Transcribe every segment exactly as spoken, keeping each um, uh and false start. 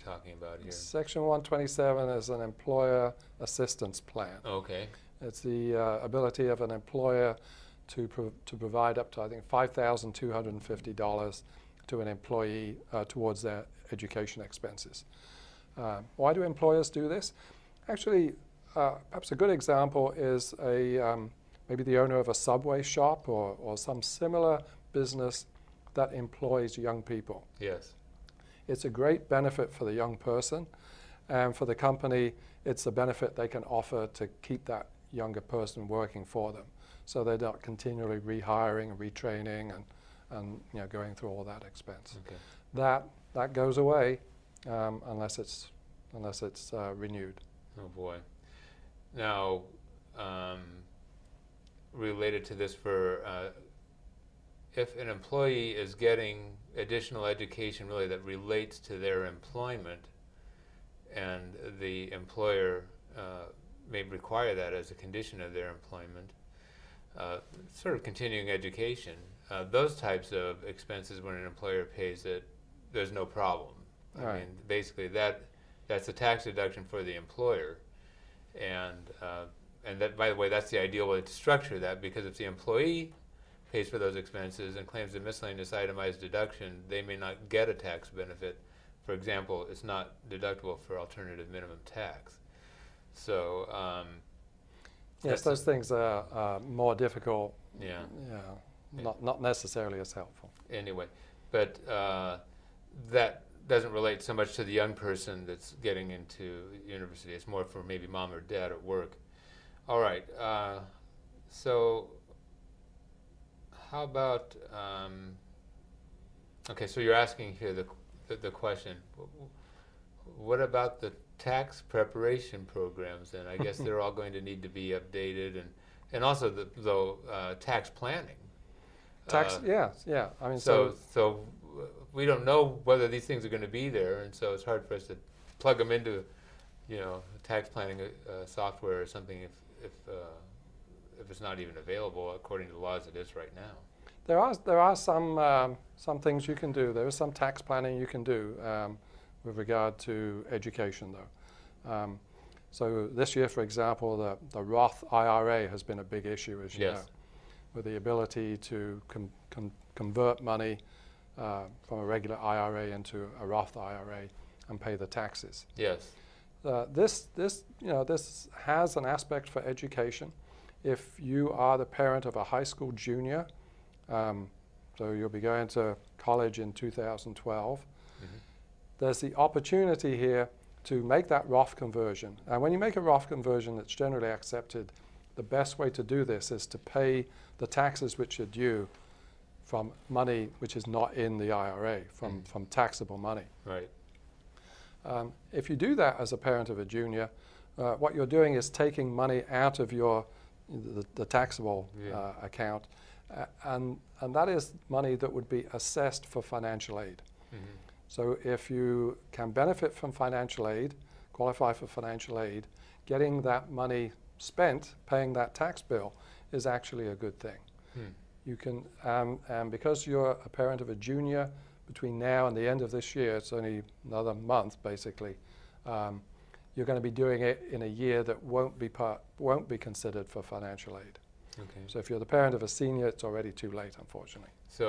talking about here? Section one twenty-seven is an employer assistance plan. Okay. It's the uh, ability of an employer to pro to provide up to, I think, five thousand two hundred fifty dollars to an employee uh, towards their education expenses. Uh, why do employers do this? Actually, uh, perhaps a good example is a um, maybe the owner of a Subway shop or, or some similar business that employs young people. Yes. It's a great benefit for the young person, and for the company, it's a benefit they can offer to keep that younger person working for them, so they're not continually rehiring, retraining, and and you know going through all that expense. Okay. That that goes away um, unless it's unless it's uh, renewed. Oh boy. Now, um, related to this, for uh, if an employee is getting additional education really that relates to their employment, and the employer uh, may require that as a condition of their employment, uh, sort of continuing education, uh, those types of expenses, when an employer pays it, there's no problem. All right. I mean, basically that that's a tax deduction for the employer, and uh, and that, by the way, that's the ideal way to structure that, because if the employee pays for those expenses and claims a miscellaneous itemized deduction, they may not get a tax benefit. For example, it's not deductible for alternative minimum tax. So um, yes, those things are uh, more difficult. Yeah, yeah, not not necessarily as helpful. Anyway, but uh, that doesn't relate so much to the young person that's getting into university. It's more for maybe mom or dad at work. All right, uh, so. How about, um, okay, so you're asking here the, the, the question, what about the tax preparation programs? And I guess they're all going to need to be updated, and, and also the though, uh, tax planning. Tax, uh, yeah, yeah. I mean, so, so, so we don't know whether these things are going to be there, and so it's hard for us to plug them into, you know, tax planning uh, software or something if, if uh, if it's not even available according to the laws it is right now. There are, there are some, um, some things you can do. There is some tax planning you can do um, with regard to education, though. Um, so this year, for example, the, the Roth I R A has been a big issue, as you yes. know, with the ability to com com convert money uh, from a regular I R A into a Roth I R A and pay the taxes. Yes. Uh, this, this, you know, this has an aspect for education. If you are the parent of a high school junior, um, so you'll be going to college in two thousand twelve, mm-hmm. there's the opportunity here to make that Roth conversion. And when you make a Roth conversion that's generally accepted, the best way to do this is to pay the taxes which are due from money which is not in the I R A, from, mm-hmm. from taxable money. Right. Um, if you do that as a parent of a junior, uh, what you're doing is taking money out of your The, the taxable yeah. uh, account, uh, and and that is money that would be assessed for financial aid. Mm-hmm. So if you can benefit from financial aid, qualify for financial aid, getting that money spent, paying that tax bill, is actually a good thing. Mm. You can, um, and because you're a parent of a junior, between now and the end of this year, it's only another month basically, um, you're going to be doing it in a year that won't be part, won't be considered for financial aid. Okay. So if you're the parent of a senior, it's already too late, unfortunately. So,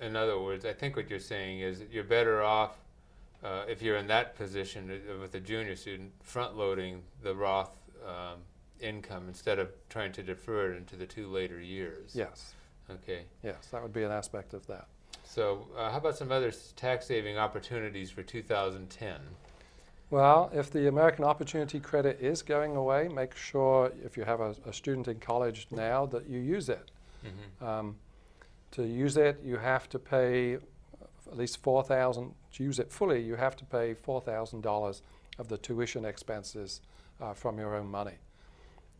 in other words, I think what you're saying is that you're better off uh, if you're in that position uh, with a junior student, front-loading the Roth um, income instead of trying to defer it into the two later years. Yes. Okay. Yes, that would be an aspect of that. So, uh, how about some other tax-saving opportunities for two thousand ten? Well, if the American Opportunity Credit is going away, make sure if you have a, a student in college now that you use it. Mm-hmm. Um, to use it, you have to pay at least four thousand dollars, to use it fully, you have to pay four thousand dollars of the tuition expenses uh, from your own money.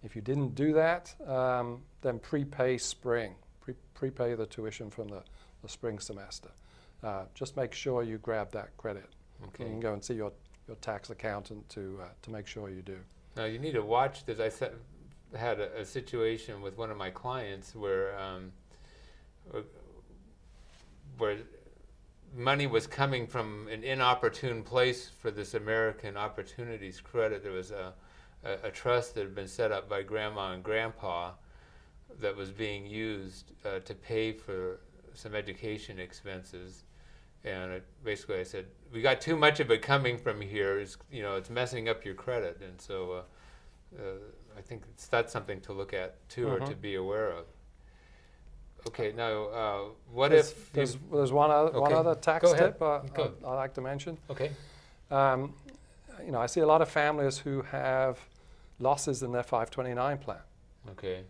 If you didn't do that, um, then prepay spring, Pre prepay the tuition from the, the spring semester. Uh, just make sure you grab that credit. Okay. You can go and see your your tax accountant to uh, to make sure you do. Now you need to watch this. I set, had a, a situation with one of my clients where um, where money was coming from an inopportune place for this American Opportunities Credit. There was a, a, a trust that had been set up by Grandma and Grandpa that was being used uh, to pay for some education expenses. And it, basically I said, we got too much of it coming from here. It's, you know, it's messing up your credit. And so uh, uh, I think it's, that's something to look at too, mm-hmm. or to be aware of. Okay, now uh, what there's, if... There's, there's one other, okay. one other tax tip uh, I'd, I'd like to mention. Okay. Um, you know, I see a lot of families who have losses in their five twenty-nine plan. Okay.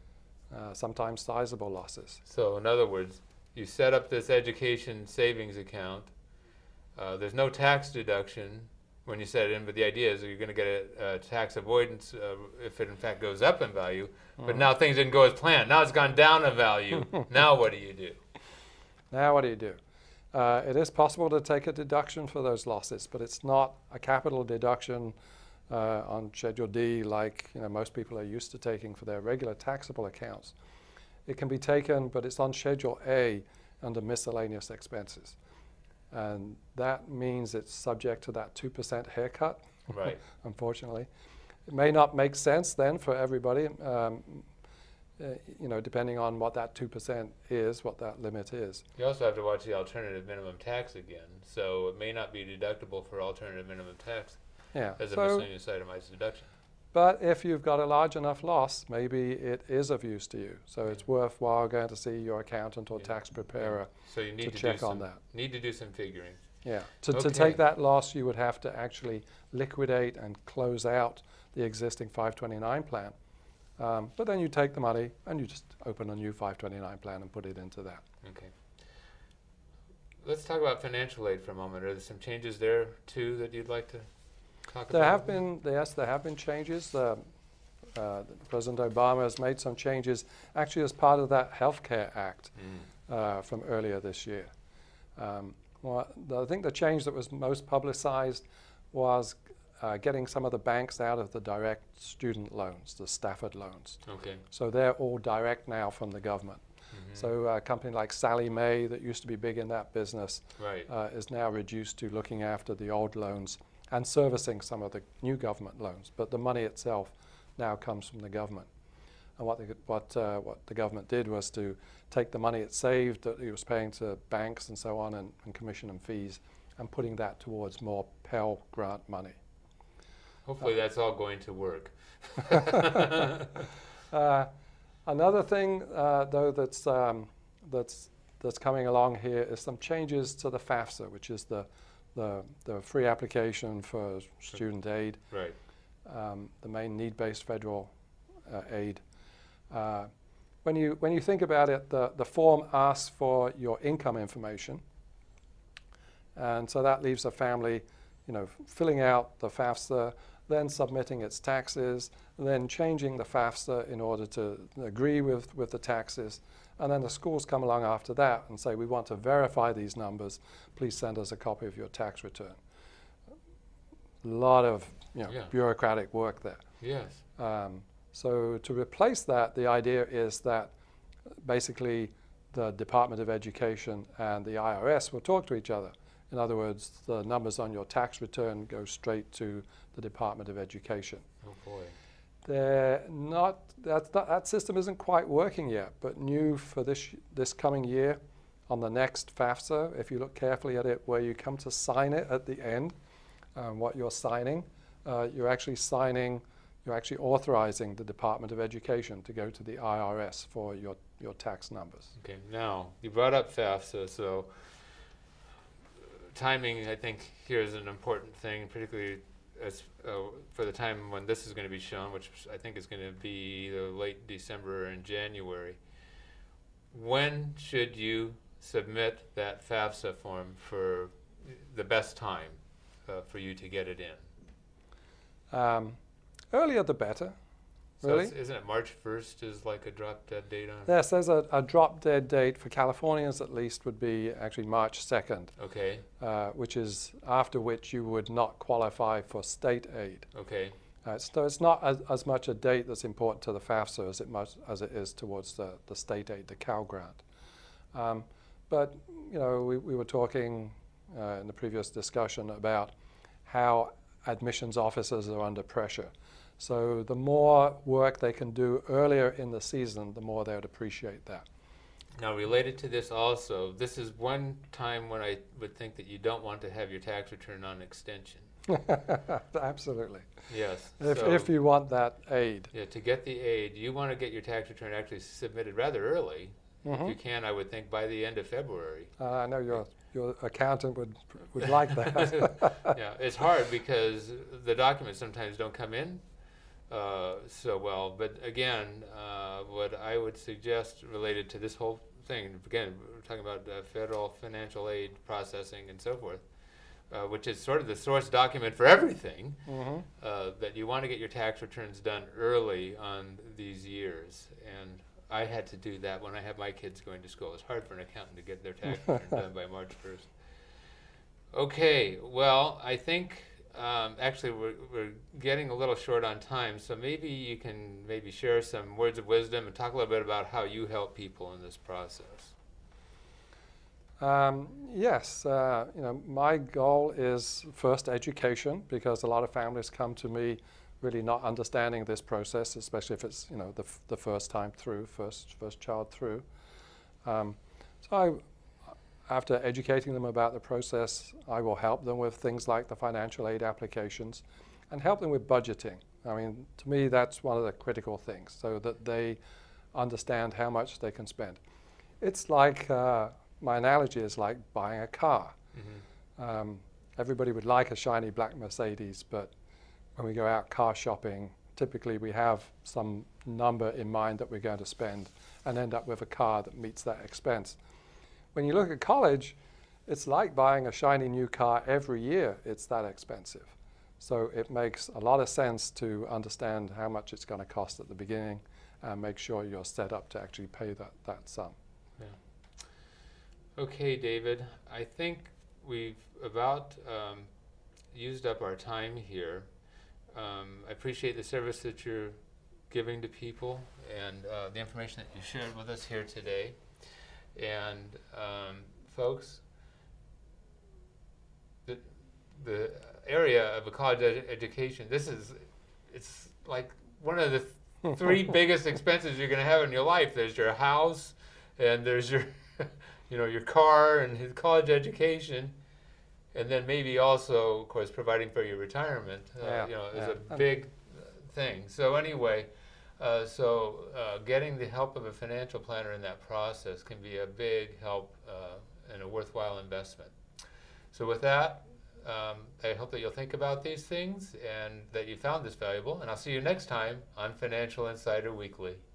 Uh, sometimes sizable losses. So in other words, you set up this education savings account. Uh, there's no tax deduction when you set it in, but the idea is that you're going to get a, a tax avoidance uh, if it in fact goes up in value. Mm. But now things didn't go as planned. Now it's gone down in value. Now what do you do? Now what do you do? Uh, it is possible to take a deduction for those losses, but it's not a capital deduction uh, on Schedule D like you know most people are used to taking for their regular taxable accounts. It can be taken, but it's on Schedule A under miscellaneous expenses. And that means it's subject to that two percent haircut, right. Unfortunately. It may not make sense then for everybody, um, uh, you know, depending on what that two percent is, what that limit is. You also have to watch the alternative minimum tax again. So it may not be deductible for alternative minimum tax yeah. as a so, miscellaneous itemized deduction. But if you've got a large enough loss, maybe it is of use to you. So yeah. it's worthwhile going to see your accountant or yeah. tax preparer yeah. so you need to, to check some, on that. Need to do some figuring. Yeah. To, okay. to take that loss, you would have to actually liquidate and close out the existing five twenty-nine plan. Um, but then you take the money and you just open a new five twenty-nine plan and put it into that. Okay. Let's talk about financial aid for a moment. Are there some changes there, too, that you'd like to... There have been, yes, there have been changes. Uh, uh, President Obama has made some changes, actually as part of that Health Care Act mm. uh, from earlier this year. Um, well, I think the change that was most publicized was uh, getting some of the banks out of the direct student loans, the Stafford loans. Okay. So they're all direct now from the government. Mm-hmm. So a company like Sallie Mae that used to be big in that business right. uh, is now reduced to looking after the old loans and servicing some of the new government loans, but the money itself now comes from the government. And what the, what, uh, what the government did was to take the money it saved that it was paying to banks and so on and, and commission and fees and putting that towards more Pell Grant money. Hopefully uh, that's all going to work. uh, another thing uh, though that's, um, that's, that's coming along here is some changes to the FAFSA, which is the The, the free application for student aid, right. um, the main need-based federal uh, aid. Uh, when you when you think about it, the, the form asks for your income information, and so that leaves a family, you know, filling out the FAFSA, then submitting its taxes, and then changing the FAFSA in order to agree with, with the taxes. And then the schools come along after that and say, we want to verify these numbers. Please send us a copy of your tax return. A lot of you know, yeah. bureaucratic work there. Yes. Um, so to replace that, the idea is that basically the Department of Education and the I R S will talk to each other. In other words, the numbers on your tax return go straight to the Department of Education. Oh boy. They're not, that, that, that system isn't quite working yet, but new for this, this coming year on the next FAFSA, if you look carefully at it, where you come to sign it at the end, um, what you're signing, uh, you're actually signing, you're actually authorizing the Department of Education to go to the I R S for your, your tax numbers. Okay, now, you brought up FAFSA, so timing, I think, here is an important thing, particularly As, uh, for the time when this is going to be shown, which I think is going to be either late December or in January. When should you submit that FAFSA form for the best time uh, for you to get it in? Um, earlier the better, so really. Isn't it March first is like a drop-dead date on it? Yes, there's a, a drop-dead date for Californians at least would be actually March second. Okay. Uh, which is after which you would not qualify for state aid. Okay. Uh, so it's not as, as much a date that's important to the FAFSA as it, much, as it is towards the, the state aid, the Cal Grant. Um, but, you know, we, we were talking uh, in the previous discussion about how admissions officers are under pressure. So the more work they can do earlier in the season, the more they would appreciate that. Now, related to this also, this is one time when I would think that you don't want to have your tax return on extension. Absolutely. Yes. If, so, if you want that aid. Yeah, to get the aid, you want to get your tax return actually submitted rather early. Mm-hmm. If you can, I would think by the end of February. Uh, I know your, your accountant would, would like that. Yeah, it's hard because the documents sometimes don't come in uh, so well. But again, uh, what I would suggest related to this whole thing, again, we're talking about uh, federal financial aid processing and so forth, Uh, which is sort of the source document for everything, mm-hmm. uh, that you want to get your tax returns done early on these years. And I had to do that when I had my kids going to school. It's hard for an accountant to get their tax return done by March first. Okay, well, I think um, actually we're, we're getting a little short on time, so maybe you can maybe share some words of wisdom and talk a little bit about how you help people in this process. Um, yes, uh, you know, my goal is first education, because a lot of families come to me really not understanding this process, especially if it's, you know, the, f the first time through, first, first child through. Um, so I, after educating them about the process, I will help them with things like the financial aid applications and help them with budgeting. I mean, to me, that's one of the critical things, so that they understand how much they can spend. It's like... Uh, My analogy is like buying a car. Mm-hmm. um, everybody would like a shiny black Mercedes, but when we go out car shopping, typically we have some number in mind that we're going to spend and end up with a car that meets that expense. When you look at college, it's like buying a shiny new car every year. It's that expensive. So it makes a lot of sense to understand how much it's going to cost at the beginning and make sure you're set up to actually pay that, that sum. Yeah. Okay, David, I think we've about um, used up our time here. Um, I appreciate the service that you're giving to people and uh, the information that you shared with us here today. And um, folks, the, the area of a college ed education, this is, it's like one of the th three biggest expenses you're gonna have in your life. There's your house and there's your, you know, your car and his college education, and then maybe also, of course, providing for your retirement, uh, yeah, you know, is yeah. a big thing. So anyway, uh, so uh, getting the help of a financial planner in that process can be a big help uh, and a worthwhile investment. So with that, um, I hope that you'll think about these things and that you found this valuable, and I'll see you next time on Financial Insider Weekly.